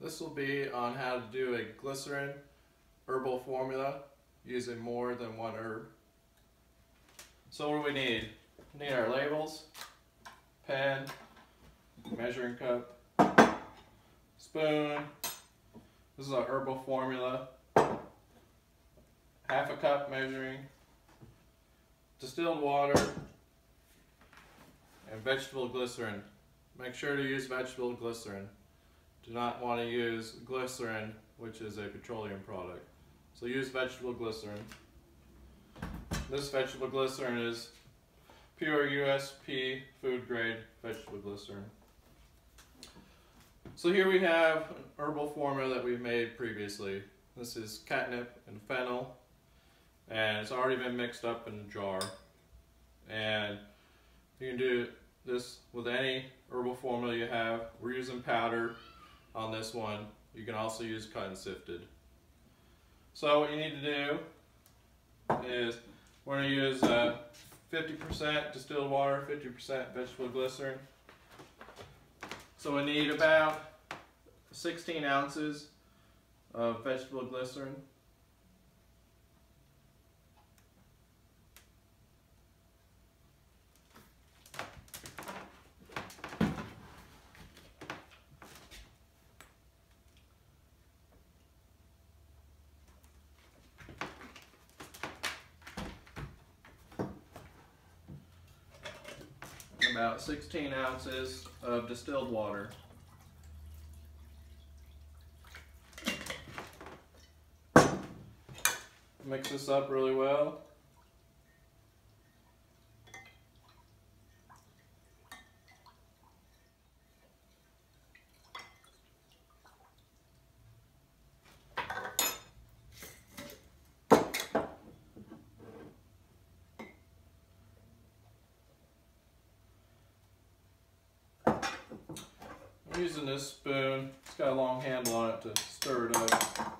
This will be on how to do a glycerin herbal formula using more than one herb. So what do we need? We need our labels, pen, measuring cup, spoon. This is our herbal formula. Half a cup measuring, distilled water, and vegetable glycerin. Make sure to use vegetable glycerin. Do not want to use glycerin, which is a petroleum product. So use vegetable glycerin. This vegetable glycerin is pure USP food grade vegetable glycerin. So here we have an herbal formula that we've made previously. This is catnip and fennel, and it's already been mixed up in a jar. And you can do this with any herbal formula you have. We're using powder on this one. You can also use cut and sifted. So what you need to do is we're going to use 50% distilled water, 50% vegetable glycerin. So we need about 16 ounces of vegetable glycerin. About 16 ounces of distilled water. Mix this up really well. I'm using this spoon. It's got a long handle on it to stir it up.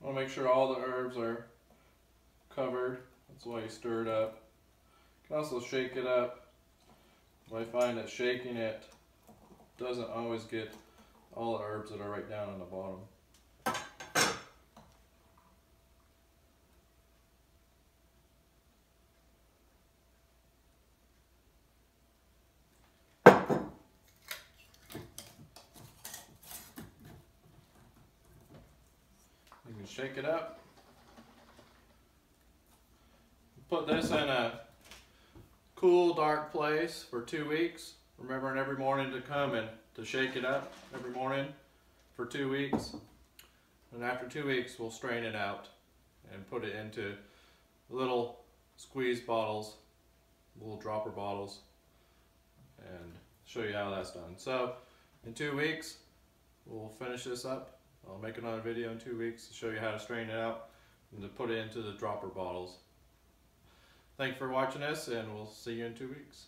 I want to make sure all the herbs are covered, that's why you stir it up. You can also shake it up, but I find that shaking it doesn't always get all the herbs that are right down on the bottom. You can shake it up. Put this in a cool, dark place for 2 weeks. Remembering every morning to come and to shake it up every morning for 2 weeks. And after 2 weeks, we'll strain it out and put it into little squeeze bottles, little dropper bottles, and show you how that's done. So in 2 weeks, we'll finish this up. I'll make another video in 2 weeks to show you how to strain it out and to put it into the dropper bottles. Thanks for watching us, and we'll see you in 2 weeks.